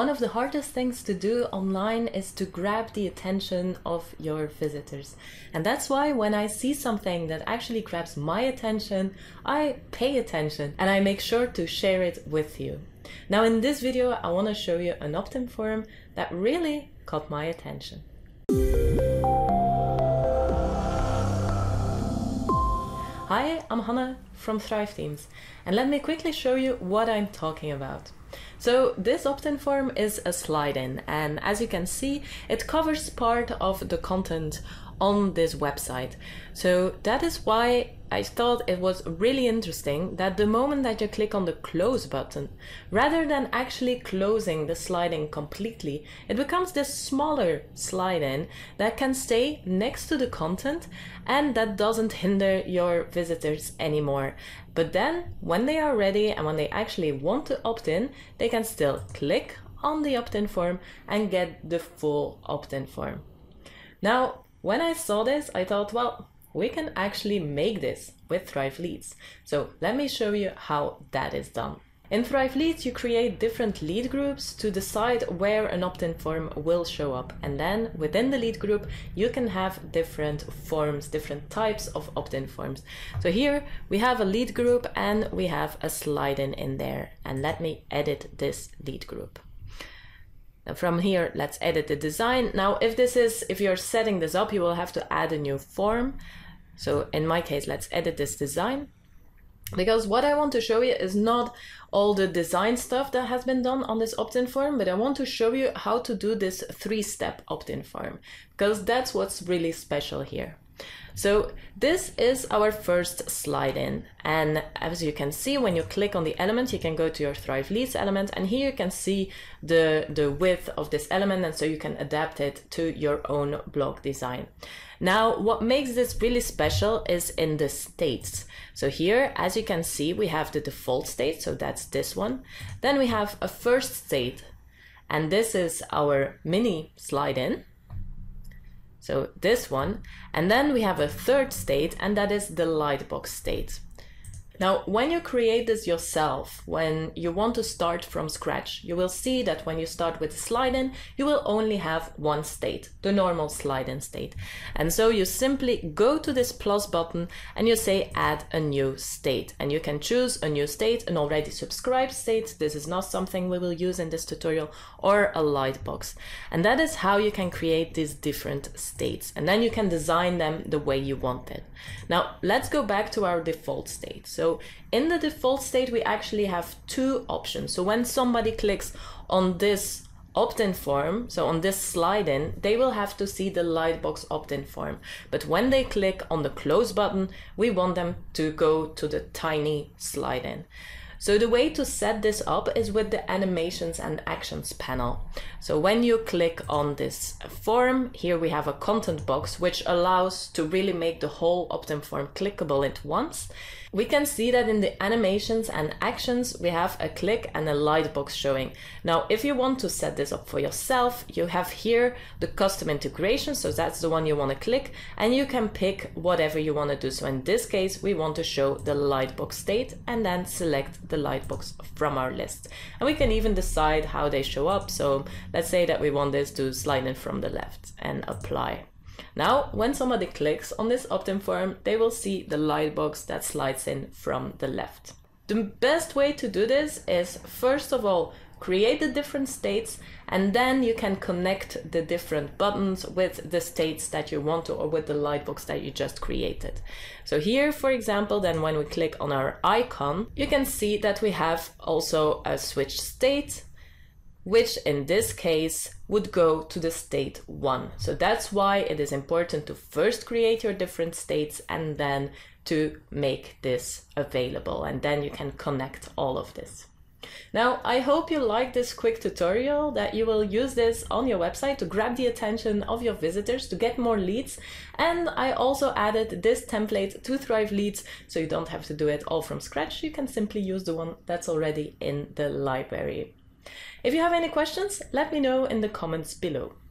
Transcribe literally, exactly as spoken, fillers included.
One of the hardest things to do online is to grab the attention of your visitors. And that's why when I see something that actually grabs my attention, I pay attention and I make sure to share it with you. Now in this video, I want to show you an opt-in form that really caught my attention. Hi, I'm Hannah from Thrive Leads, and let me quickly show you what I'm talking about. So this opt-in form is a slide-in, and as you can see, it covers part of the content on this website. So that is why I thought it was really interesting that the moment that you click on the close button, rather than actually closing the slide-in completely, it becomes this smaller slide-in that can stay next to the content and that doesn't hinder your visitors anymore. But then when they are ready and when they actually want to opt in, they can still click on the opt-in form and get the full opt-in form. Now, when I saw this, I thought, well, we can actually make this with Thrive Leads. So let me show you how that is done. In Thrive Leads, you create different lead groups to decide where an opt-in form will show up. And then within the lead group, you can have different forms, different types of opt-in forms. So here we have a lead group and we have a slide-in in there. And let me edit this lead group. Now from here, let's edit the design. Now, if this is, if you're setting this up, you will have to add a new form. So in my case, let's edit this design, because what I want to show you is not all the design stuff that has been done on this opt-in form, but I want to show you how to do this three-step opt-in form, because that's what's really special here. So this is our first slide-in, and as you can see, when you click on the element, you can go to your Thrive Leads element, and here you can see the, the width of this element, and so you can adapt it to your own blog design. Now, what makes this really special is in the states. So here, as you can see, we have the default state, so that's this one. Then we have a first state, and this is our mini slide-in. So this one, and then we have a third state, and that is the lightbox state. Now, when you create this yourself, when you want to start from scratch, you will see that when you start with slide-in, you will only have one state, the normal slide-in state. And so you simply go to this plus button and you say add a new state. And you can choose a new state, an already subscribed state, this is not something we will use in this tutorial, or a lightbox. And that is how you can create these different states. And then you can design them the way you want it. Now, let's go back to our default state. So in the default state, we actually have two options. So when somebody clicks on this opt-in form, so on this slide-in, they will have to see the lightbox opt-in form. But when they click on the close button, we want them to go to the tiny slide-in. So the way to set this up is with the animations and actions panel. So when you click on this form, here we have a content box, which allows to really make the whole opt-in form clickable at once. We can see that in the animations and actions, we have a click and a lightbox showing. Now, if you want to set this up for yourself, you have here the custom integration. So that's the one you want to click, and you can pick whatever you want to do. So in this case, we want to show the lightbox state and then select the lightbox from our list, and we can even decide how they show up. So let's say that we want this to slide in from the left and apply. Now when somebody clicks on this opt-in form, they will see the lightbox that slides in from the left. The best way to do this is, first of all, create the different states, and then you can connect the different buttons with the states that you want to, or with the lightbox that you just created. So here, for example, then when we click on our icon, you can see that we have also a switch state, which in this case would go to the state one. So that's why it is important to first create your different states and then to make this available, and then you can connect all of this. Now, I hope you like this quick tutorial, that you will use this on your website to grab the attention of your visitors, to get more leads. And I also added this template to Thrive Leads, so you don't have to do it all from scratch. You can simply use the one that's already in the library. If you have any questions, let me know in the comments below.